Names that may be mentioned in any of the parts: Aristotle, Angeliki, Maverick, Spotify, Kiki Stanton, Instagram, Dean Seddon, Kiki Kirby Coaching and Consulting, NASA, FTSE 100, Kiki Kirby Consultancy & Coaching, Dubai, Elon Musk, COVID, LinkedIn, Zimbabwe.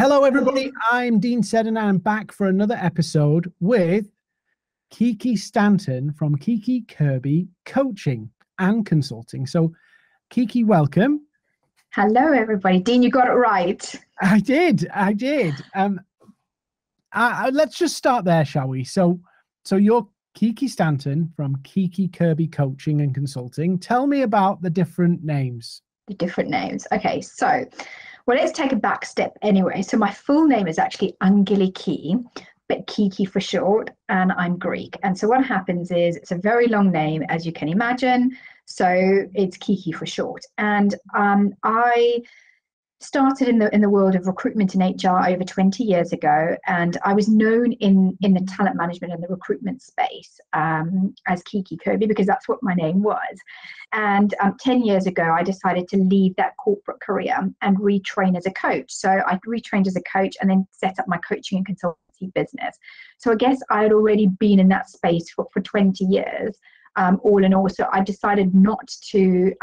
Hello, everybody. I'm Dean Seddon, and I'm back for another episode with Kiki Stanton from Kiki Kirby Coaching and Consulting. So, Kiki, welcome. Hello, everybody. Dean, you got it right. I did. Let's just start there, shall we? So you're Kiki Stanton from Kiki Kirby Coaching and Consulting. Tell me about the different names. Okay, so... well, let's take a back step anyway. So my full name is actually Angeliki, but Kiki for short, and I'm Greek. And so what happens is it's a very long name, as you can imagine. So it's Kiki for short. And I started in the world of recruitment in HR over 20 years ago, and I was known in the talent management and the recruitment space as Kiki Kirby, because that's what my name was. And 10 years ago, I decided to leave that corporate career and retrain as a coach. So I retrained as a coach and then set up my coaching and consultancy business. So I guess I had already been in that space for 20 years. All in all, so I decided not to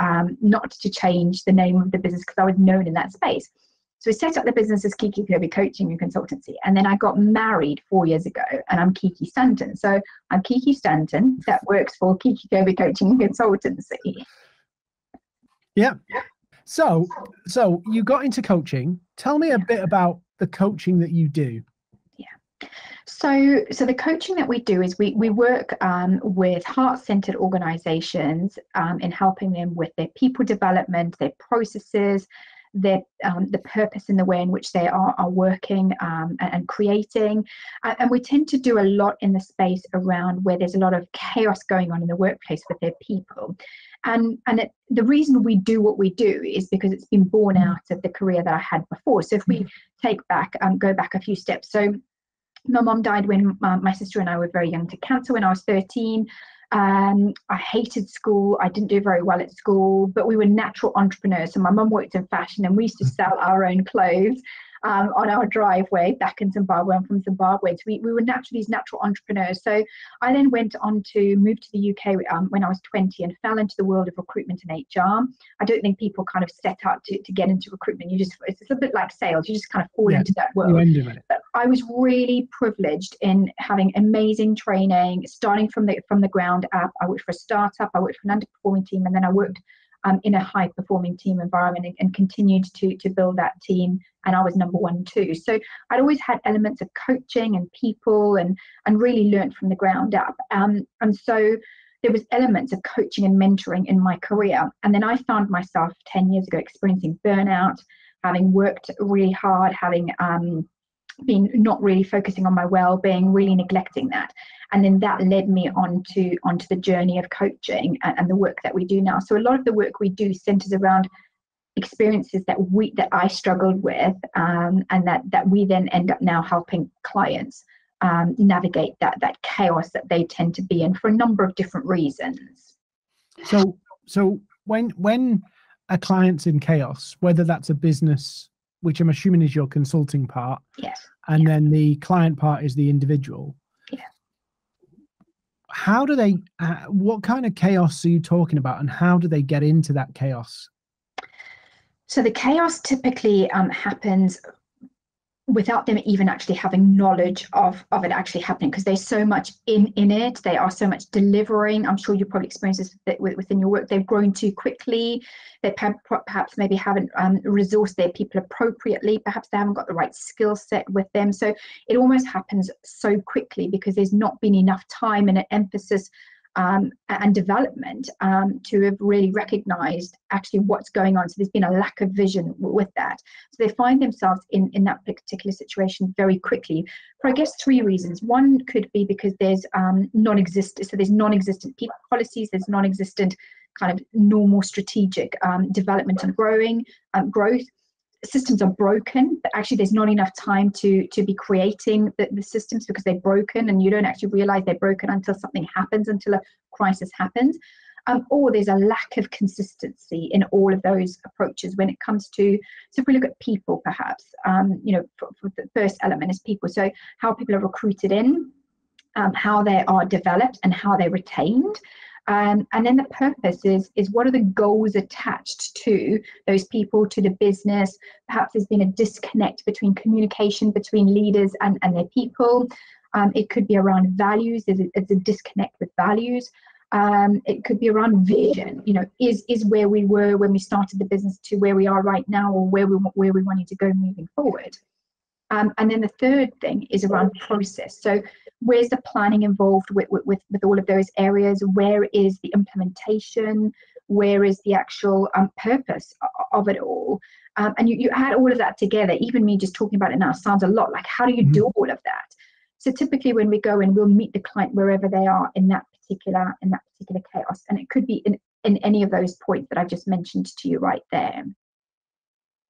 change the name of the business because I was known in that space. So I set up the business as Kiki Kirby Coaching and Consultancy, and then I got married 4 years ago, and I'm Kiki Stanton. So I'm Kiki Stanton that works for Kiki Kirby Coaching and Consultancy. Yeah. So you got into coaching. Tell me a bit about the coaching that you do. So the coaching that we do is we work with heart-centered organizations in helping them with their people development, their processes, their the purpose and the way in which they are working and creating. And we tend to do a lot in the space around where there's a lot of chaos going on in the workplace with their people. And the reason we do what we do is because it's been born out of the career that I had before. So if we go back a few steps. So my mom died when my sister and I were very young to cancer when I was 13. I hated school. I didn't do very well at school, but we were natural entrepreneurs. So my mom worked in fashion, and we used to sell our own clothes on our driveway back in Zimbabwe. I'm from Zimbabwe. So we were these natural entrepreneurs. So I then went on to move to the UK when I was 20 and fell into the world of recruitment and HR. I don't think people kind of set out to get into recruitment. It's a little bit like sales. You just kind of fall into that world. But I was really privileged in having amazing training, starting from the ground up. I worked for a startup. I worked for an underperforming team, and then I worked in a high-performing team environment and continued to build that team, and I was number one too. So I'd always had elements of coaching and people and really learned from the ground up. And so there was elements of coaching and mentoring in my career. And then I found myself 10 years ago experiencing burnout, having worked really hard, having been not really focusing on my well-being, really neglecting that. And then that led me onto the journey of coaching and the work that we do now. So a lot of the work we do centers around experiences that I struggled with, and that we then end up now helping clients navigate that chaos that they tend to be in for a number of different reasons. So when a client's in chaos, whether that's a business, which I'm assuming is your consulting part, yes, and then the client part is the individual. Yeah. How do they? What kind of chaos are you talking about, and how do they get into that chaos? So the chaos typically happens without them even actually having knowledge of it actually happening, because they're so much in it. They are so much delivering. I'm sure you probably experience this within your work. They've grown too quickly. They perhaps maybe haven't resourced their people appropriately. Perhaps they haven't got the right skill set with them. So it almost happens so quickly because there's not been enough time and an emphasis and development to have really recognized actually what's going on. So there's been a lack of vision with that. So they find themselves in that particular situation very quickly for, I guess, three reasons. One could be because there's non-existent people policies, there's non-existent kind of normal strategic development and growth. Systems are broken, but actually there's not enough time to be creating the systems because they're broken, and you don't actually realize they're broken until something happens, until a crisis happens. Or there's a lack of consistency in all of those approaches when it comes to, so if we look at people perhaps, for the first element is people. So how people are recruited in, how they are developed and how they're retained. And then the purpose is what are the goals attached to those people, to the business? Perhaps there's been a disconnect between communication between leaders and their people. It could be around values. There's a disconnect with values. It could be around vision. You know, is where we were when we started the business to where we are right now, or where we wanted to go moving forward. And then the third thing is around process. So where's the planning involved with all of those areas? Where is the implementation? Where is the actual purpose of it all? And you add all of that together. Even me just talking about it now sounds a lot like, how do you do all of that? So typically when we go in, we'll meet the client wherever they are in that particular chaos. And it could be in any of those points that I've just mentioned to you right there.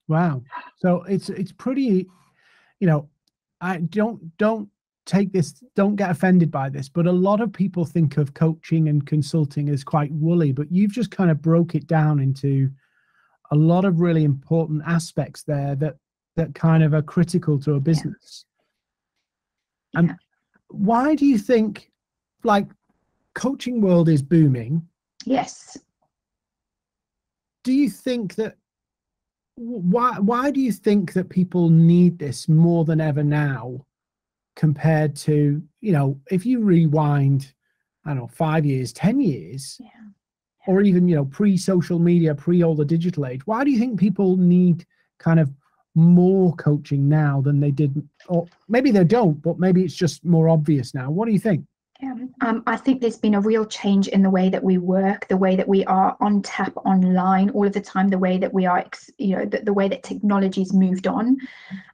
Wow. So it's pretty... You know, I don't take this, don't get offended by this, but a lot of people think of coaching and consulting as quite woolly, but you've just kind of broke it down into a lot of really important aspects there that kind of are critical to a business. Yeah. And why do you think, like, coaching world is booming? Yes. Do you think that why do you think that people need this more than ever now compared to, you know, if you rewind, I don't know, 5 years, 10 years, or even, you know, pre-social media, pre all the digital age? Why do you think people need kind of more coaching now than they did? Or maybe they don't, but maybe it's just more obvious now. What do you think? Yeah. I think there's been a real change in the way that we work, the way that we are on tap online all of the time, the way that we are, you know, the way that technology's moved on.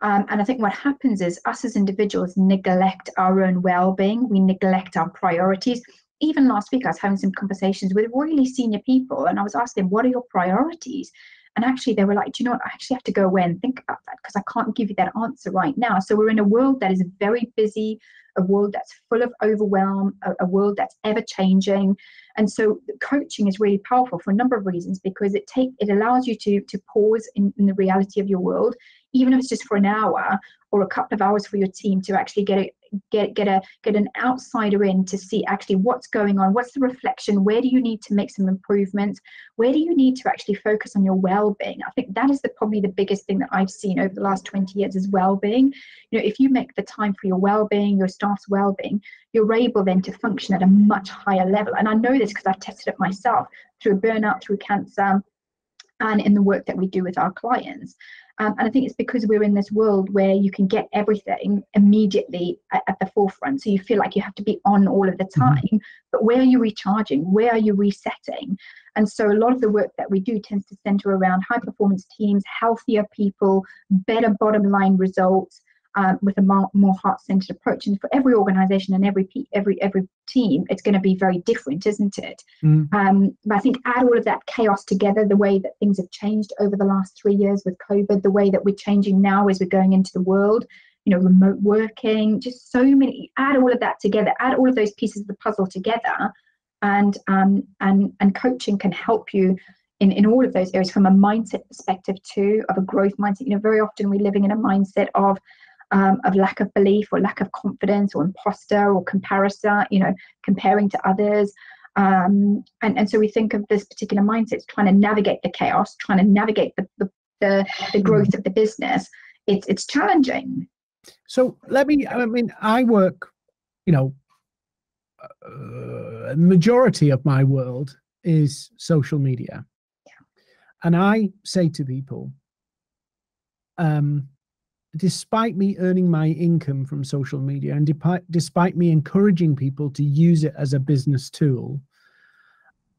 And I think what happens is us as individuals neglect our own well-being. We neglect our priorities. Even last week, I was having some conversations with really senior people, and I was asking them, what are your priorities? And actually, they were like, do you know what? I actually have to go away and think about that because I can't give you that answer right now. So we're in a world that is very busy, a world that's full of overwhelm, a world that's ever-changing. And so coaching is really powerful for a number of reasons, because it allows you to pause in the reality of your world, even if it's just for an hour or a couple of hours for your team, to actually get an outsider in to see actually what's going on, what's the reflection, where do you need to make some improvements, where do you need to actually focus on your well-being. I think that is probably the biggest thing that I've seen over the last 20 years is well-being. You know, if you make the time for your well-being, your staff's well-being, you're able then to function at a much higher level. And I know this because I've tested it myself through burnout, through cancer, and in the work that we do with our clients. And I think it's because we're in this world where you can get everything immediately at the forefront. So you feel like you have to be on all of the time. Mm-hmm. But where are you recharging? Where are you resetting? And so a lot of the work that we do tends to center around high performance teams, healthier people, better bottom line results, with a more heart-centered approach. And for every organization and every team, it's going to be very different, isn't it? Mm. But I think add all of that chaos together, the way that things have changed over the last 3 years with COVID, the way that we're changing now as we're going into the world, you know, remote working, just so many, add all of that together, add all of those pieces of the puzzle together, and coaching can help you in all of those areas from a mindset perspective too, of a growth mindset. You know, very often we're living in a mindset of lack of belief or lack of confidence or imposter or comparison, you know, comparing to others. And so we think of this particular mindset as trying to navigate the chaos, trying to navigate the growth of the business. It's challenging. So I work, you know, majority of my world is social media. Yeah. And I say to people, despite me earning my income from social media and despite me encouraging people to use it as a business tool,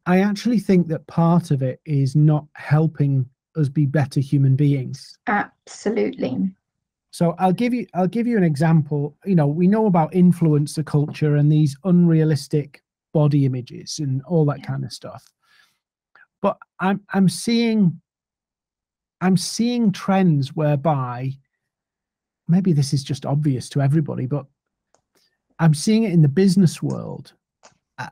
I actually think that part of it is not helping us be better human beings. Absolutely. So I'll give you an example. You know, we know about influencer culture and these unrealistic body images and all that kind of stuff. But I'm seeing trends whereby, maybe this is just obvious to everybody, but I'm seeing it in the business world.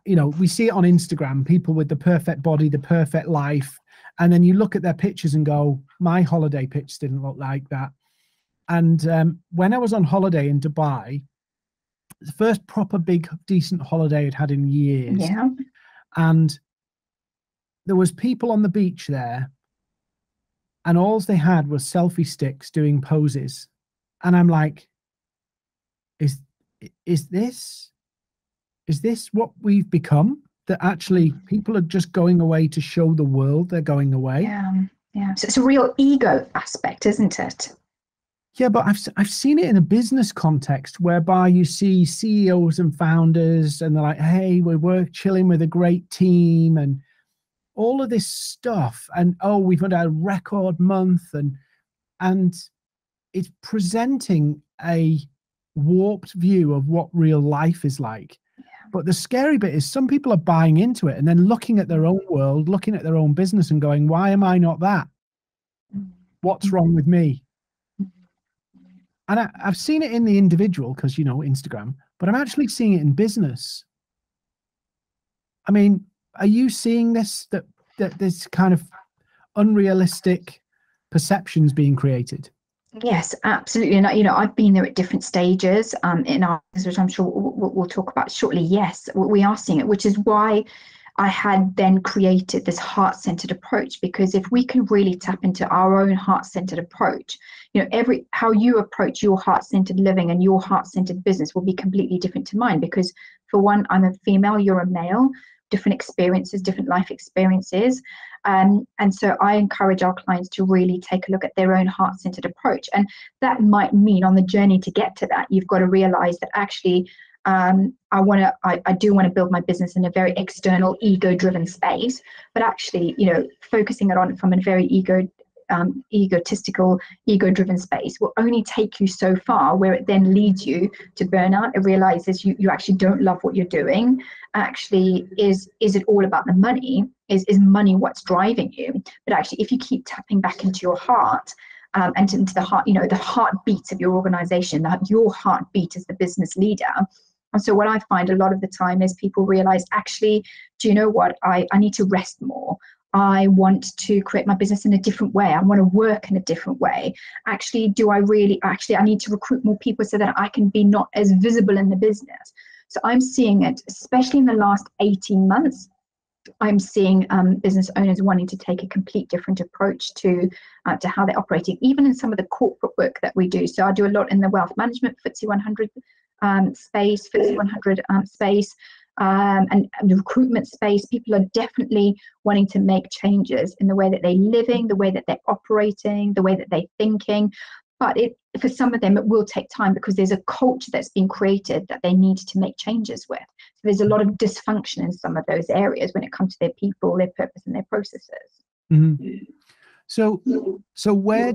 You know, we see it on Instagram, people with the perfect body, the perfect life. And then you look at their pictures and go, my holiday pics didn't look like that. And when I was on holiday in Dubai, the first proper big, decent holiday I'd had in years. Yeah. And there was people on the beach there, and all they had was selfie sticks doing poses. And I'm like, is this what we've become? That actually people are just going away to show the world they're going away. Yeah. So it's a real ego aspect, isn't it? Yeah, but I've seen it in a business context whereby you see CEOs and founders, and they're like, hey, we're chilling with a great team and all of this stuff. And, oh, we've had a record month. And it's presenting a warped view of what real life is like. Yeah. But the scary bit is some people are buying into it and then looking at their own world, looking at their own business and going, why am I not that? What's wrong with me? And I've seen it in the individual because, you know, Instagram, but I'm actually seeing it in business. I mean, are you seeing this, that this kind of unrealistic perceptions being created? Yes, absolutely. And, you know, I've been there at different stages in our business, which I'm sure we'll talk about shortly. Yes, we are seeing it, which is why I had then created this heart-centered approach, because if we can really tap into our own heart-centered approach, you know, how you approach your heart-centered living and your heart-centered business will be completely different to mine, because for one, I'm a female, you're a male, different experiences, different life experiences. And so I encourage our clients to really take a look at their own heart-centered approach. And that might mean on the journey to get to that, you've got to realize that actually, I do want to build my business in a very external, ego-driven space, but actually, you know, focusing it on from a very egotistical, ego-driven space will only take you so far, where it then leads you to burnout. It realizes you actually don't love what you're doing. Actually, is it all about the money? Is money what's driving you? But actually, if you keep tapping back into your heart, and into the heart, you know, the heartbeat of your organization, your heartbeat as the business leader. And so what I find a lot of the time is people realize, actually, do you know what? I need to rest more. I want to create my business in a different way. I want to work in a different way. Actually, I need to recruit more people so that I can be not as visible in the business. So I'm seeing it, especially in the last 18 months. I'm seeing business owners wanting to take a complete different approach to how they're operating, even in some of the corporate work that we do. So I do a lot in the wealth management, FTSE 100 space, space, and the recruitment space. People are definitely wanting to make changes in the way that they're living, the way that they're operating, the way that they're thinking. But for some of them, it will take time, because there's a culture that's been created that they need to make changes with. So there's a lot of dysfunction in some of those areas when it comes to their people, their purpose, and their processes. Mm-hmm. So where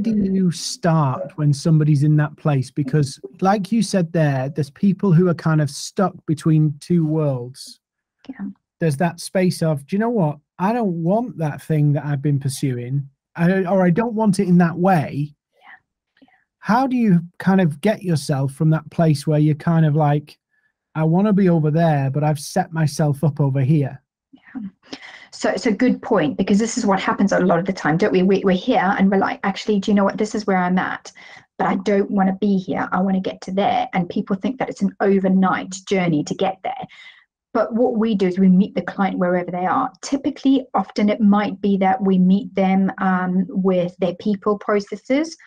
do you start when somebody's in that place? Because, like you said, there's people who are kind of stuck between two worlds. Yeah. There's that space of, do you know what? I don't want that thing that I've been pursuing. I don't want it in that way. Yeah. How do you kind of get yourself from that place where you're kind of like, I want to be over there, but I've set myself up over here? Yeah. So it's a good point, because this is what happens a lot of the time, don't we? We're here and we're like, actually, do you know what? This is where I'm at, but I don't want to be here. I want to get to there. And people think that it's an overnight journey to get there. But what we do is we meet the client wherever they are. Typically, often it might be that we meet them with their people processes.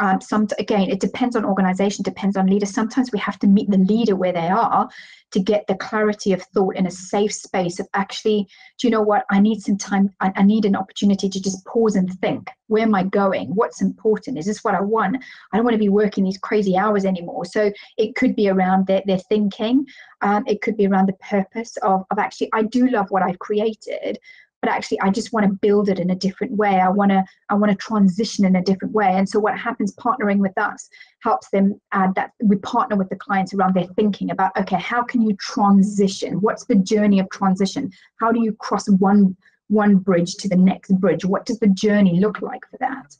Again, it depends on organization, depends on leader. Sometimes we have to meet the leader where they are to get the clarity of thought in a safe space of, actually, do you know what? I need some time. I need an opportunity to just pause and think. Where am I going? What's important? Is this what I want? I don't want to be working these crazy hours anymore. So it could be around their thinking. It could be around the purpose of actually, I do love what I've created, but actually I just want to build it in a different way. I want to transition in a different way. And so what happens, partnering with us helps them, that we partner with the clients around their thinking about, okay, how can you transition? What's the journey of transition? How do you cross one bridge to the next bridge? What does the journey look like for that?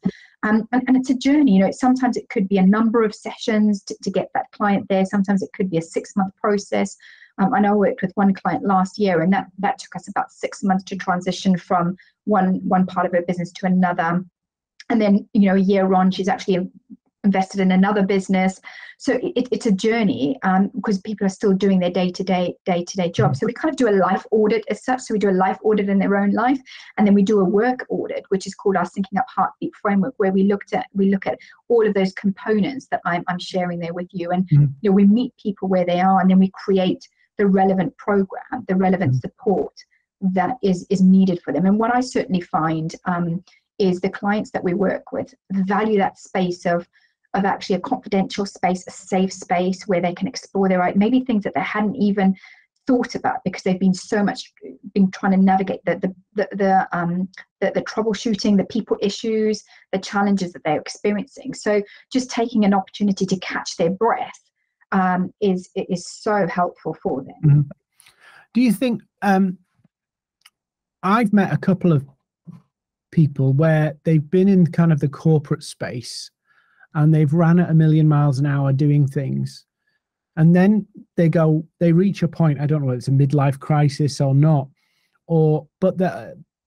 And it's a journey, you know, sometimes it could be a number of sessions to get that client there. Sometimes it could be a 6-month process. And I worked with one client last year, and that took us about 6 months to transition from one part of her business to another. And then, you know, a year on, she's actually invested in another business. So it's a journey because people are still doing their day-to-day job. So we kind of do a life audit as such. So we do a life audit in their own life, and then we do a work audit, which is called our Syncing Up Heartbeat framework, where we look at all of those components that I'm sharing there with you. And you know, we meet people where they are, and then we create the relevant program, the relevant support that is needed for them. And what I certainly find is the clients that we work with value that space of actually a confidential space, a safe space where they can explore their right, maybe things that they hadn't even thought about because they've been trying to navigate the troubleshooting, the people issues, the challenges that they're experiencing. So just taking an opportunity to catch their breath is so helpful for them. Mm-hmm. Do you think I've met a couple of people where they've been in kind of the corporate space and they've ran at 1,000,000 miles an hour doing things, and then they reach a point, I don't know whether it's a midlife crisis or not, but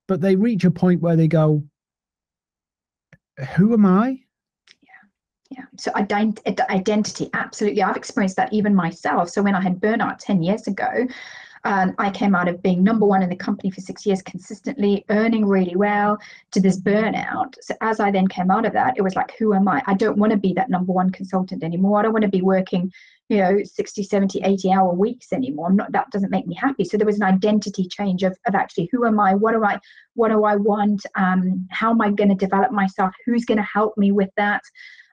they reach a point where they go, who am I? Yeah. So identity, absolutely. I've experienced that even myself. So when I had burnout 10 years ago, I came out of being number one in the company for 6 years consistently, earning really well, to this burnout. So as I then came out of that, it was like, who am I? I don't want to be that number one consultant anymore. I don't want to be working, 60, 70, 80-hour weeks anymore. That doesn't make me happy. So there was an identity change of actually, who am I? What do I want? How am I going to develop myself? Who's going to help me with that?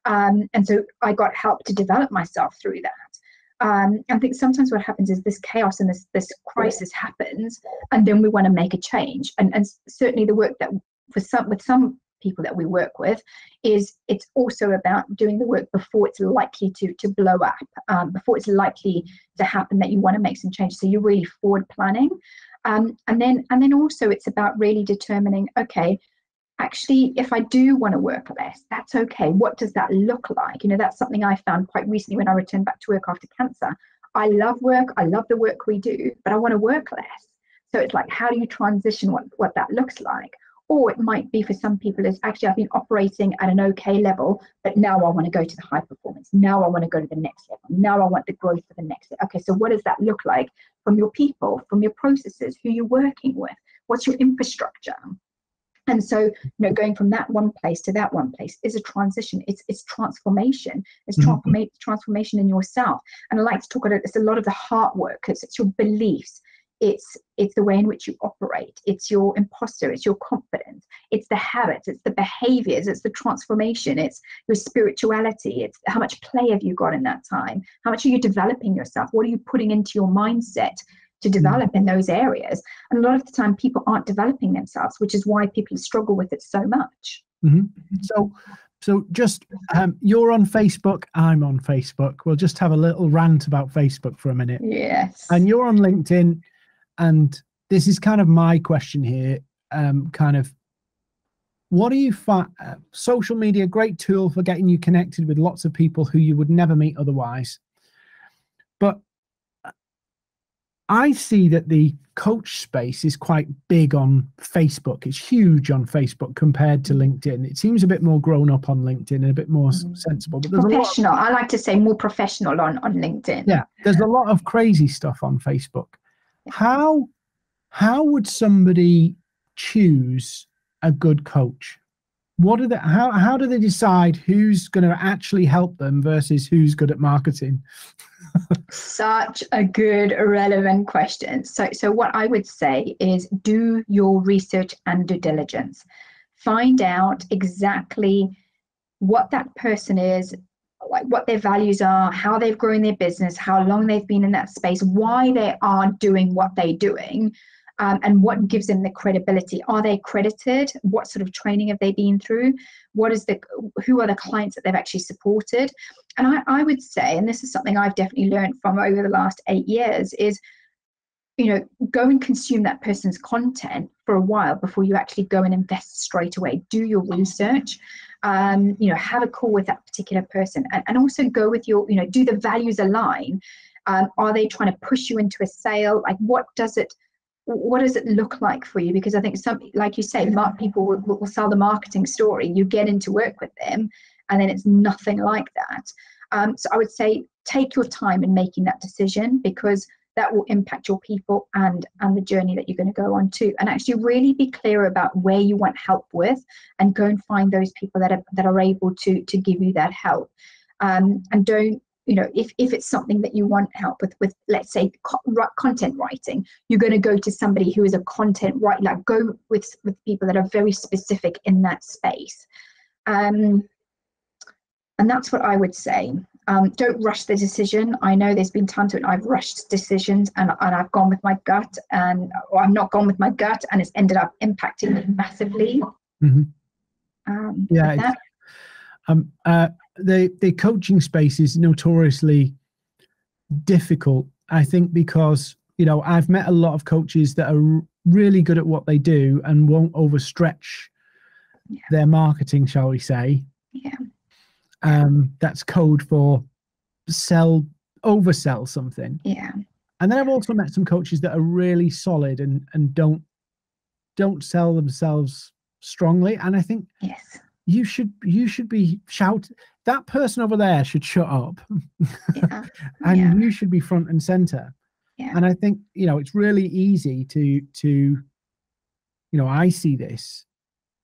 And so I got help to develop myself through that. I think sometimes what happens is this chaos and this crisis happens, and then we want to make a change. And certainly the work that with some people that we work with is it's also about doing the work before it's likely to blow up, before it's likely to happen that you want to make some changes. So you're really forward planning, and then also it's about really determining, okay, actually, if I do want to work less, that's okay. What does that look like? That's something I found quite recently when I returned back to work after cancer. I love work. I love the work we do, but I want to work less. So it's like, how do you transition what that looks like? Or it might be for some people is actually I've been operating at an okay level, but now I want to go to the high performance. Now I want to go to the next level. Now I want the growth for the next level. Okay, so what does that look like from your people, from your processes, who you're working with? What's your infrastructure? And so, going from that one place to that one place is a transition. It's transformation. It's transformation in yourself. And I like to talk about it's a lot of the heart work. It's your beliefs. It's the way in which you operate. It's your imposter. It's your confidence. It's the habits. It's the behaviors. It's the transformation. It's your spirituality. It's how much play have you got in that time? How much are you developing yourself? What are you putting into your mindset to develop in those areas? And a lot of the time people aren't developing themselves, which is why people struggle with it so much. So just you're on Facebook, I'm on Facebook. We'll just have a little rant about Facebook for a minute. Yes. And you're on LinkedIn, and this is kind of my question here, kind of what do you find social media, great tool for getting you connected with lots of people who you would never meet otherwise, but I see that the coach space is quite big on Facebook. It's huge on Facebook compared to LinkedIn. It seems a bit more grown up on LinkedIn and a bit more sensible. But professional. I like to say more professional on LinkedIn. Yeah, there's a lot of crazy stuff on Facebook. How would somebody choose a good coach? How do they decide who's going to actually help them versus who's good at marketing? Such a good, relevant question. So what I would say is do your research and due diligence. Find out exactly what that person is, like what their values are, how they've grown their business, how long they've been in that space, why they are doing what they're doing. And what gives them the credibility? Are they credited? What sort of training have they been through? Who are the clients that they've actually supported? And I would say, and this is something I've definitely learned from over the last 8 years, is go and consume that person's content for a while before you actually go and invest straight away. Do your research, have a call with that particular person, and also go with your, do the values align? Are they trying to push you into a sale? Like what does it look like for you? Because I think some, like you say, people will sell the marketing story. You get into work with them and then it's nothing like that. So I would say take your time in making that decision, because that will impact your people and the journey that you're going to go on to. And actually really be clear about where you want help with, and go and find those people that are able to give you that help. And don't, you know, if it's something that you want help with let's say content writing, you're going to go to somebody who is a content writer. Like, go with people that are very specific in that space. And that's what I would say. Don't rush the decision. I know there's been times when I've rushed decisions and I've gone with my gut, or I've not gone with my gut, and it's ended up impacting me massively. Mm-hmm. The coaching space is notoriously difficult, I think, because, you know, I've met a lot of coaches that are really good at what they do and won't overstretch their marketing, shall we say. Yeah. That's code for oversell something. Yeah. And then I've also met some coaches that are really solid and don't sell themselves strongly. And I think you should be shouting, that person over there should shut up. Yeah. And you should be front and center. Yeah. And I think, you know, it's really easy to, you know, I see this.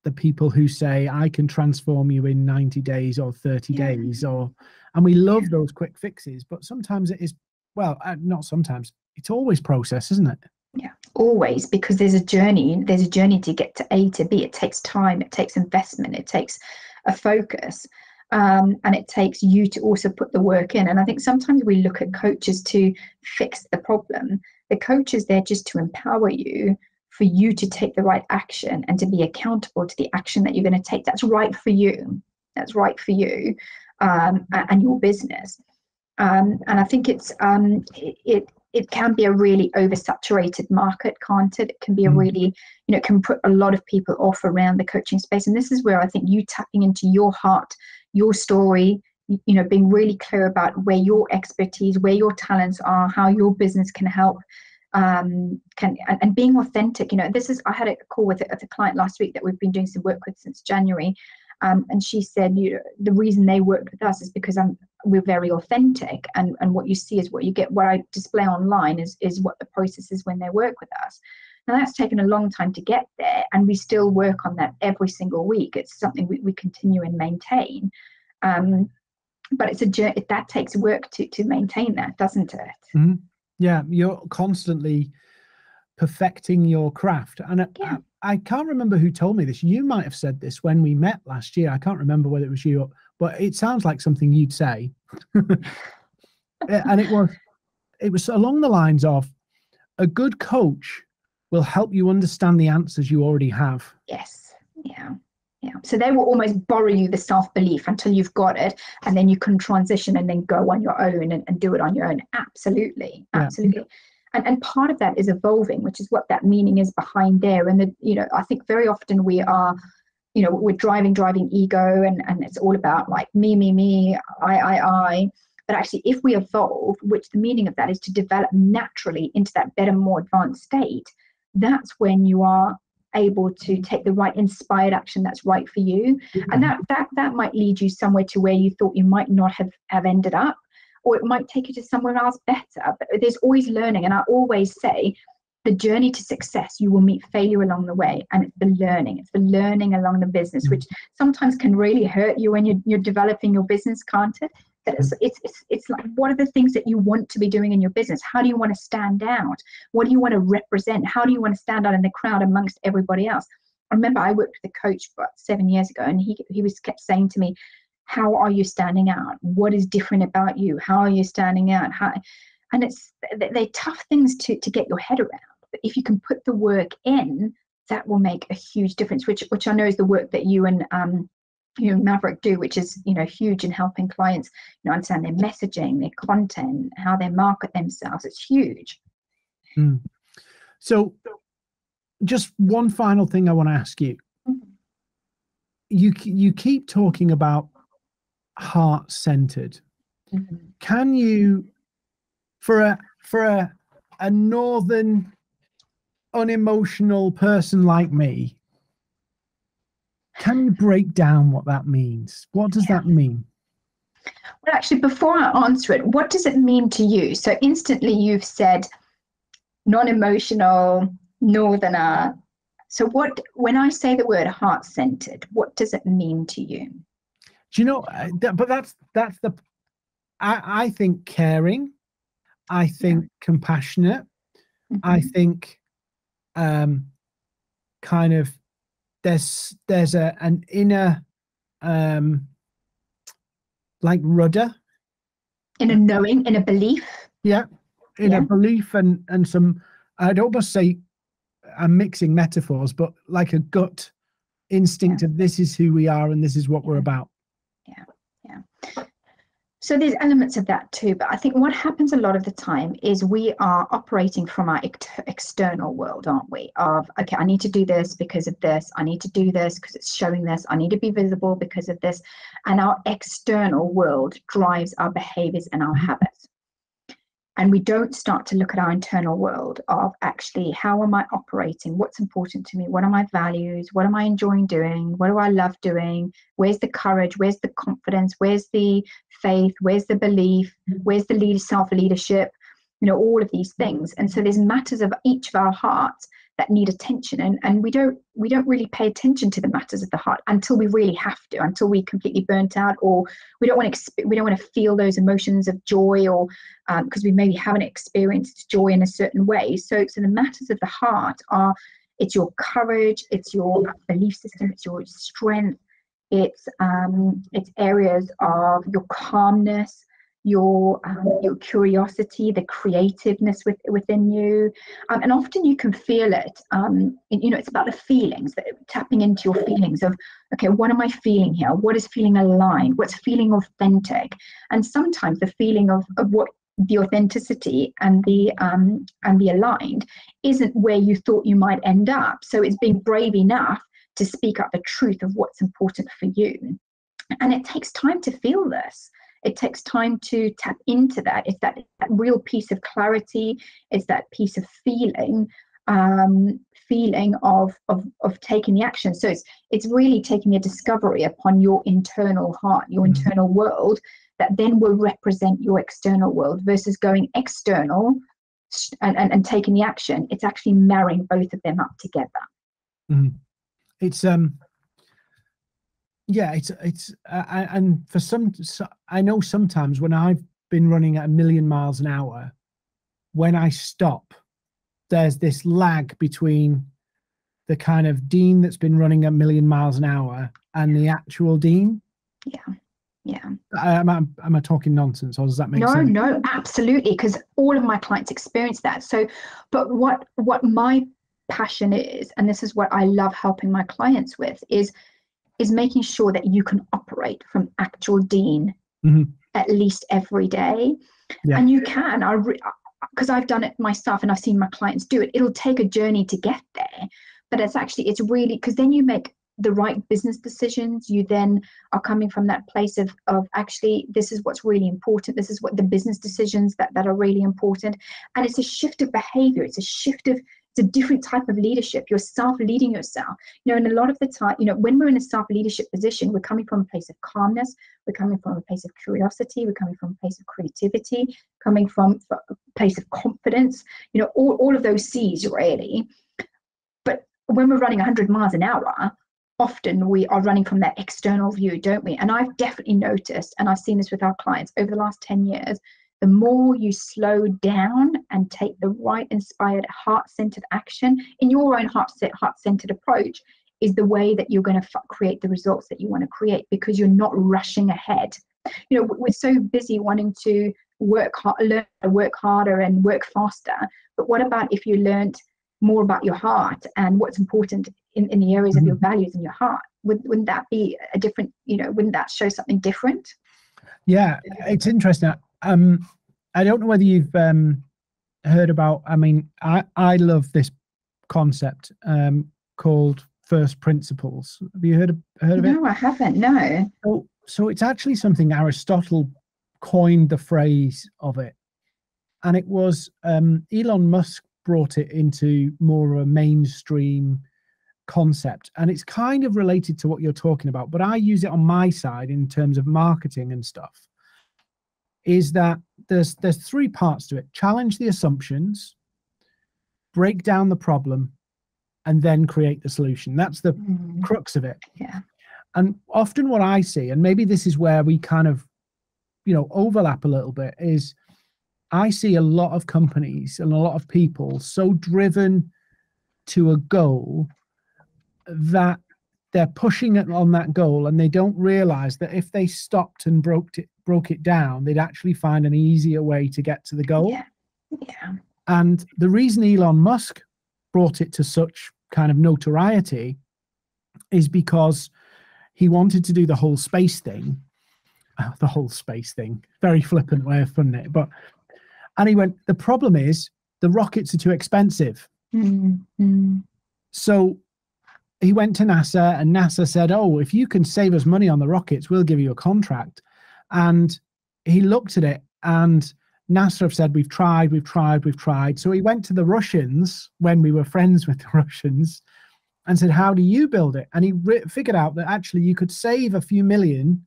The people who say, I can transform you in 90 days or 30 days, and we love those quick fixes, but sometimes it is, well, not sometimes, it's always process, isn't it? Yeah, always, because there's a journey to get to A to B. It takes time, it takes investment, it takes a focus, and it takes you to also put the work in. And I think sometimes we look at coaches to fix the problem. The coach is there just to empower you, for you to take the right action and to be accountable to the action that you're going to take that's right for you, and your business. And I think it's it can be a really oversaturated market, can't it? It can be a really, you know, it can put a lot of people off around the coaching space. And this is where I think you tapping into your heart, your story, you know, being really clear about where your expertise, where your talents are, how your business can help, and being authentic. You know, this is, I had a call with a client last week that we've been doing some work with since January, and she said, you know, the reason they worked with us is because we're very authentic, and what you see is what you get. What I display online is what the process is when they work with us. Now, that's taken a long time to get there, and we still work on that every single week. It's something we continue and maintain, but it's a journey that takes work to maintain that, doesn't it? Mm-hmm. Yeah, you're constantly perfecting your craft. And I can't remember who told me this. You might have said this when we met last year. I can't remember whether it was you, but it sounds like something you'd say. And it was along the lines of, a good coach will help you understand the answers you already have. Yes, yeah. Yeah. So they will almost borrow you the self-belief until you've got it, and then you can transition and then go on your own and do it on your own. Absolutely. Absolutely. Yeah. And part of that is evolving, which is what that meaning is behind there. And, you know, I think very often we are, you know, we're driving ego, and it's all about like me, I. But actually, if we evolve, which the meaning of that is to develop naturally into that better, more advanced state, that's when you are able to take the right inspired action that's right for you. Mm-hmm. And that might lead you somewhere to where you thought you might not have ended up, or it might take you to somewhere else better. But there's always learning, and I always say the journey to success, you will meet failure along the way, and it's the learning along the business, which sometimes can really hurt you when you're developing your business, can't it? That it's like, what are the things that you want to be doing in your business? How do you want to stand out? What do you want to represent? How do you want to stand out in the crowd amongst everybody else? I remember I worked with a coach about 7 years ago, and he was kept saying to me, how are you standing out? What is different about you? How are you standing out? And it's, they're tough things to get your head around. But if you can put the work in, that will make a huge difference, which I know is the work that you and Maverick do, which is, you know, huge in helping clients, you know, understand their messaging, their content, how they market themselves. It's huge. Mm. So just one final thing I want to ask you. Mm-hmm. You keep talking about heart-centered. Mm-hmm. Can you, for a northern unemotional person like me, Can you break down what that means? What does that mean? Well, actually, before I answer it, what does it mean to you? So instantly you've said non-emotional, northerner. So what, when I say the word heart-centered, what does it mean to you? Do you know, but that's the, I think caring, I think compassionate, I think kind of there's an inner like rudder. In a knowing, in a belief. Yeah, in a belief and some, I'd almost say, I'm mixing metaphors, but like a gut instinct of this is who we are and this is what we're about. Yeah. So there's elements of that too, but I think what happens a lot of the time is we are operating from our external world, aren't we? Of, okay, I need to do this because of this. I need to do this because it's showing this. I need to be visible because of this. And our external world drives our behaviors and our habits. And we don't start to look at our internal world of actually, how am I operating? What's important to me? What are my values? What am I enjoying doing? What do I love doing? Where's the courage? Where's the confidence? Where's the faith? Where's the belief? Where's the self-leadership? You know, all of these things. And so there's matters of each of our hearts that need attention. And we don't really pay attention to the matters of the heart until we really have to, until we're completely burnt out, or we don't want to feel those emotions of joy, or because we maybe haven't experienced joy in a certain way. So the matters of the heart are, it's your courage, it's your belief system, it's your strength, it's areas of your calmness, your curiosity, the creativeness within you, and often you can feel it. You know, it's about the feelings, tapping into your feelings of, okay, what am I feeling here? What is feeling aligned? What's feeling authentic? And sometimes the feeling of what the authenticity and the aligned isn't where you thought you might end up. So it's being brave enough to speak up the truth of what's important for you, and it takes time to feel this. It takes time to tap into that. It's that real piece of clarity. It's that piece of feeling, feeling of taking the action. So it's really taking a discovery upon your internal heart, your internal world, that then will represent your external world, versus going external and taking the action. It's actually marrying both of them up together. It's and for some, I know sometimes when I've been running at 1,000,000 miles an hour, when I stop, there's this lag between the kind of Dean that's been running a 1,000,000 miles an hour and the actual Dean. Yeah. Am I talking nonsense, or does that make sense? No, absolutely, because all of my clients experience that. So, but what my passion is, and this is what I love helping my clients with, is making sure that you can operate from actual Dean at least every day. And you can, because I've done it myself and I've seen my clients do it. It'll take a journey to get there, but it's really, because then you make the right business decisions. You then are coming from that place of actually, this is what's really important. This is what the business decisions that are really important. And it's a shift of behavior. It's a different type of leadership. You're self-leading yourself. You know, and a lot of the time, you know, when we're in a self-leadership position, we're coming from a place of calmness, we're coming from a place of curiosity, we're coming from a place of creativity, coming from a place of confidence, you know, all of those C's really. But when we're running 100 miles an hour, often we are running from that external view, don't we? And I've definitely noticed, and I've seen this with our clients over the last 10 years, the more you slow down and take the right inspired heart-centered action in your own heart-centered approach, is the way that you're going to create the results that you want to create, because you're not rushing ahead. You know, we're so busy wanting to work harder and work faster. But what about if you learned more about your heart and what's important in the areas of your values and your heart? Wouldn't that be a different, you know, wouldn't that show something different? Yeah, it's interesting. I don't know whether you've heard about, I mean, I love this concept called first principles. Have you heard of it? No, I haven't, no. So it's actually something Aristotle coined the phrase of it. And it was Elon Musk brought it into more of a mainstream concept, and it's kind of related to what you're talking about, but I use it on my side in terms of marketing and stuff, is that there's three parts to it. Challenge the assumptions, break down the problem, and then create the solution. That's the crux of it. Yeah. And often what I see, and maybe this is where we kind of, you know, overlap a little bit, is I see a lot of companies and a lot of people so driven to a goal that they're pushing it on that goal, and they don't realize that if they stopped and broke it down, they'd actually find an easier way to get to the goal. Yeah. Yeah. And the reason Elon Musk brought it to such kind of notoriety is because he wanted to do the whole space thing. Very flippant way of putting it. But, and he went, the problem is the rockets are too expensive. Mm-hmm. So he went to NASA, and NASA said, oh, if you can save us money on the rockets, we'll give you a contract. And he looked at it, and NASA have said, we've tried. So he went to the Russians, when we were friends with the Russians, and said, how do you build it? And he figured out that actually you could save a few million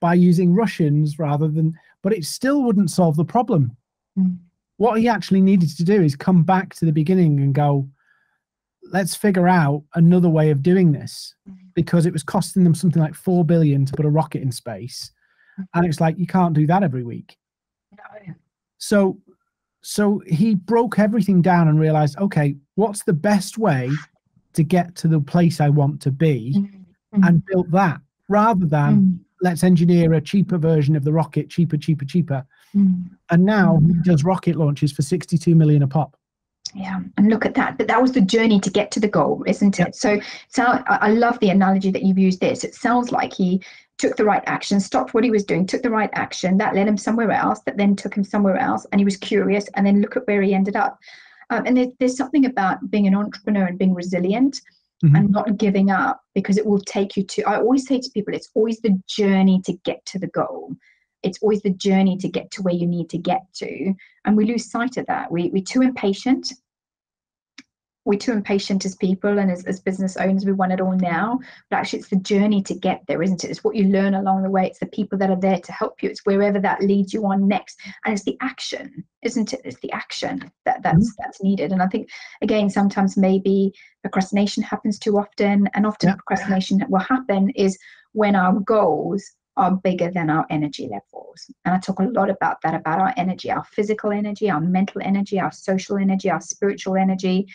by using Russians rather than, but it still wouldn't solve the problem. Mm. What he actually needed to do is come back to the beginning and go, let's figure out another way of doing this, because it was costing them something like $4 billion to put a rocket in space. And it's like, you can't do that every week. No. So he broke everything down and realized, okay, what's the best way to get to the place I want to be, mm-hmm. and built that, rather than let's engineer a cheaper version of the rocket, cheaper. Mm-hmm. And now he does rocket launches for 62 million a pop. Yeah, and look at that. But that was the journey to get to the goal, isn't it? So I love the analogy that you've used there. So it sounds like he took the right action, stopped what he was doing, took the right action, that led him somewhere else, that then took him somewhere else, and he was curious, and then look at where he ended up. And there's something about being an entrepreneur and being resilient, mm-hmm. and not giving up, because it will take you to, I always say to people, it's always the journey to get to the goal. It's always the journey to get to where you need to get to. And we lose sight of that. We're too impatient. We're too impatient as people, and as business owners, we want it all now. But actually, it's the journey to get there, isn't it? It's what you learn along the way. It's the people that are there to help you. It's wherever that leads you on next. And it's the action, isn't it? It's the action that's needed. And I think, again, sometimes maybe procrastination happens too often. And often procrastination that will happen is when our goals are bigger than our energy levels. And I talk a lot about that, about our energy, our physical energy, our mental energy, our social energy, our spiritual energy,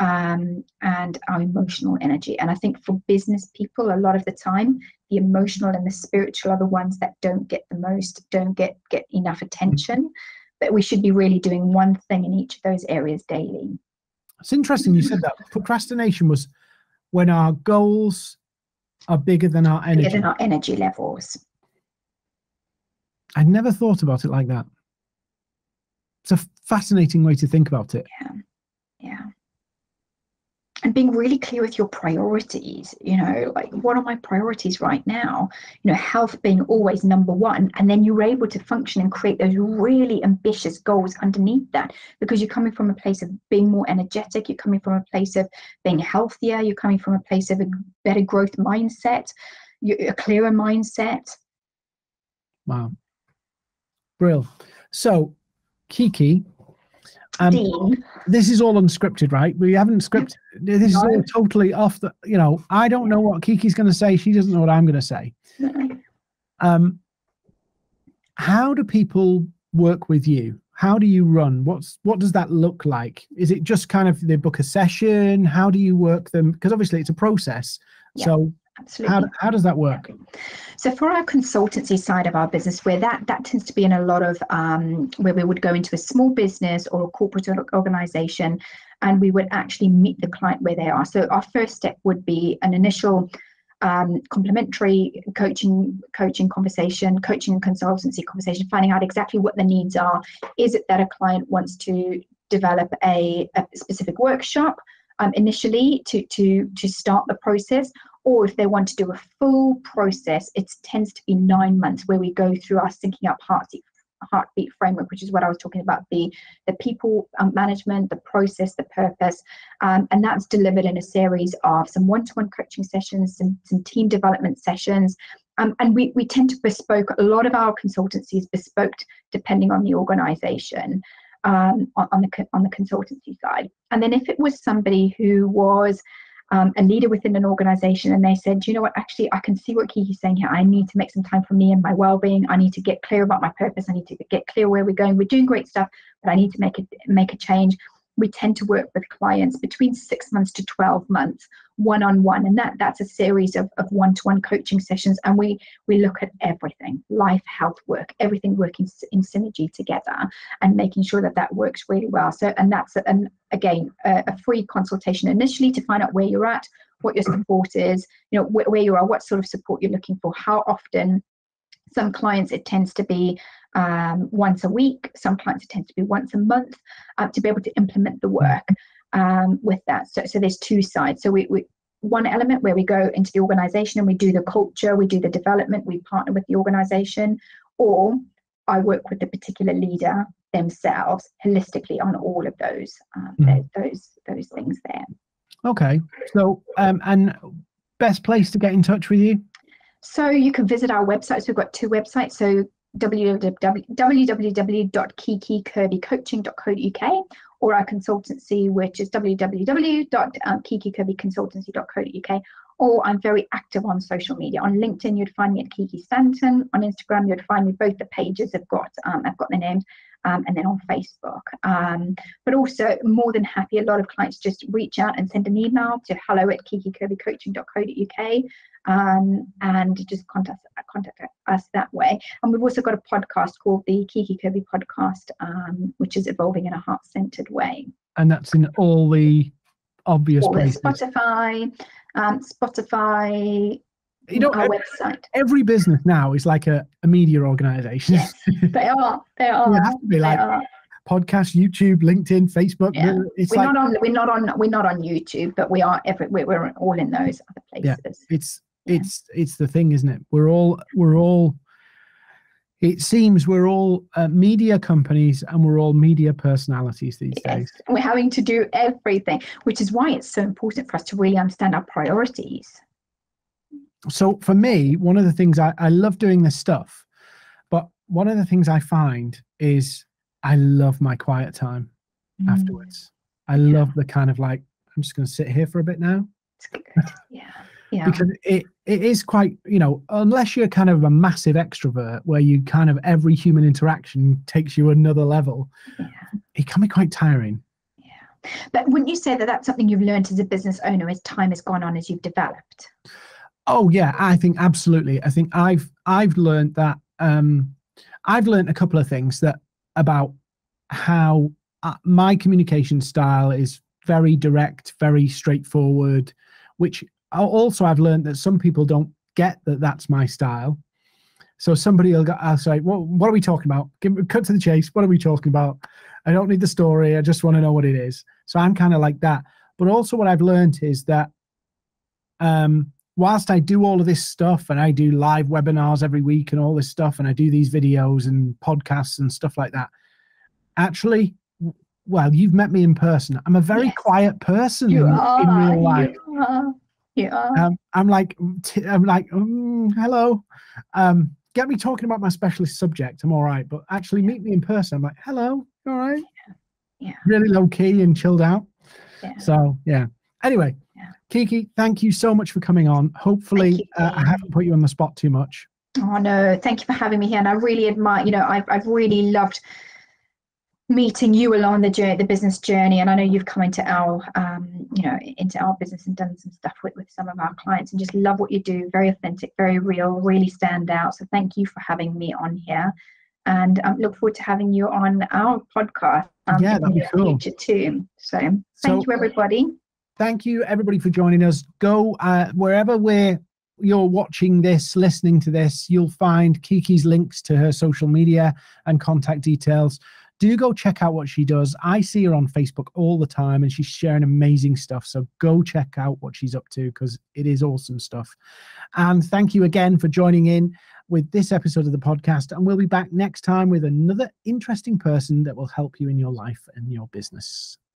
and our emotional energy. And I think for business people, a lot of the time, the emotional and the spiritual are the ones that don't get the most, don't get enough attention. But we should be really doing one thing in each of those areas daily. It's interesting you said that. Procrastination was when our goals are bigger than our energy. Bigger than our energy levels. I'd never thought about it like that. It's a fascinating way to think about it. Yeah, yeah. And being really clear with your priorities, you know, like, what are my priorities right now? You know, health being always number one, and then you're able to function and create those really ambitious goals underneath that, because you're coming from a place of being more energetic, you're coming from a place of being healthier, you're coming from a place of a better growth mindset, a clearer mindset. Wow. Brill. So, Kiki, Dean. This is all unscripted, right? We haven't scripted. This is all totally off the, you know, I don't know what Kiki's going to say. She doesn't know what I'm going to say. How do people work with you? How do you run? What does that look like? Is it just kind of they book a session? How do you work them? Because obviously it's a process. Yeah. So absolutely. How does that work? So for our consultancy side of our business, where that tends to be in a lot of where we would go into a small business or a corporate organization, and we would actually meet the client where they are. So our first step would be an initial complimentary coaching conversation, coaching and consultancy conversation, finding out exactly what the needs are. Is it that a client wants to develop a specific workshop initially to start the process? Or if they want to do a full process, it tends to be 9 months where we go through our Syncing Up Heartseat heartbeat framework, which is what I was talking about, the people management, the process, the purpose, and that's delivered in a series of some one-to-one coaching sessions, some team development sessions, and we tend to bespoke a lot of our consultancies, bespoked depending on the organization, on the consultancy side. And then if it was somebody who was a leader within an organization, and they said, you know what, actually, I can see what Kiki's saying here. I need to make some time for me and my well-being. I need to get clear about my purpose. I need to get clear where we're going. We're doing great stuff, but I need to make a change. We tend to work with clients between 6 months to 12 months, one-on-one. And that's a series of one-to-one coaching sessions. And we look at everything, life, health, work, everything working in synergy together and making sure that that works really well. So, and that's, again, a free consultation initially to find out where you're at, what your support is, you know, where you are, what sort of support you're looking for, how often. Some clients, it tends to be once a week. Some clients, it tends to be once a month, to be able to implement the work with that. So there's two sides. So we one element where we go into the organization and we do the culture, we do the development, we partner with the organization, or I work with the particular leader themselves holistically on all of those things there. Okay. So, and best place to get in touch with you? So you can visit our websites. We've got two websites. So www.kikikirbycoaching.co.uk, or our consultancy, which is www.kikikirbyconsultancy.co.uk. Or I'm very active on social media. On LinkedIn, you'd find me at Kiki Stanton. On Instagram, you'd find me. Both the pages I've got their names. And then on Facebook. But also, more than happy, a lot of clients just reach out and send an email to hello@kikikirbycoaching.co.uk, and just contact us that way. And we've also got a podcast called the Kiki Kirby Podcast, which is evolving in a heart-centered way. And that's in all the obvious places. Spotify. You know, our website. Every business now is like a media organization. Yes, they are. It has to be like podcast, YouTube, LinkedIn, Facebook. Yeah. It's we're not on YouTube, but we are everywhere. We're all in those other places. Yeah. It's the thing, isn't it? We're all. It seems we're all media companies, and we're all media personalities these days. And we're having to do everything, which is why it's so important for us to really understand our priorities. So for me, one of the things I love doing this stuff, but one of the things I find is I love my quiet time afterwards. I love the kind of like, I'm just going to sit here for a bit now. It's good. Yeah. Yeah. Because it is quite, you know, unless you're kind of a massive extrovert where you kind of every human interaction takes you another level, it can be quite tiring. Yeah. But wouldn't you say that that's something you've learned as a business owner as time has gone on, as you've developed? Oh yeah, I think absolutely. I think I've learned that. I've learned a couple of things about how my communication style is very direct, very straightforward. Which also I've learned that some people don't get that that's my style. So somebody will go, I'll say, "Well, what are we talking about? Cut to the chase. What are we talking about? I don't need the story. I just want to know what it is." So I'm kind of like that. But also, what I've learned is that. Whilst I do all of this stuff and I do live webinars every week and all this stuff and I do these videos and podcasts and stuff like that, actually, well, you've met me in person. I'm a very quiet person in real life. You are. I'm like, hello. Get me talking about my specialist subject. I'm all right. But actually meet me in person. I'm like, hello. You all right? Yeah. Really low key and chilled out. Yeah. So, yeah. Anyway. Kiki, thank you so much for coming on. Hopefully, I haven't put you on the spot too much. Oh, no. Thank you for having me here. And I really admire, you know, I've really loved meeting you along the journey, the business journey. And I know you've come into our, you know, into our business and done some stuff with some of our clients, and just love what you do. Very authentic, very real, really stand out. So thank you for having me on here. And I look forward to having you on our podcast that'd be cool. In the future too. So thank you, everybody. Thank you, everybody, for joining us. Go wherever you're watching this, listening to this, you'll find Kiki's links to her social media and contact details. do go check out what she does. I see her on Facebook all the time and she's sharing amazing stuff. So go check out what she's up to because it is awesome stuff. And thank you again for joining in with this episode of the podcast. And we'll be back next time with another interesting person that will help you in your life and your business.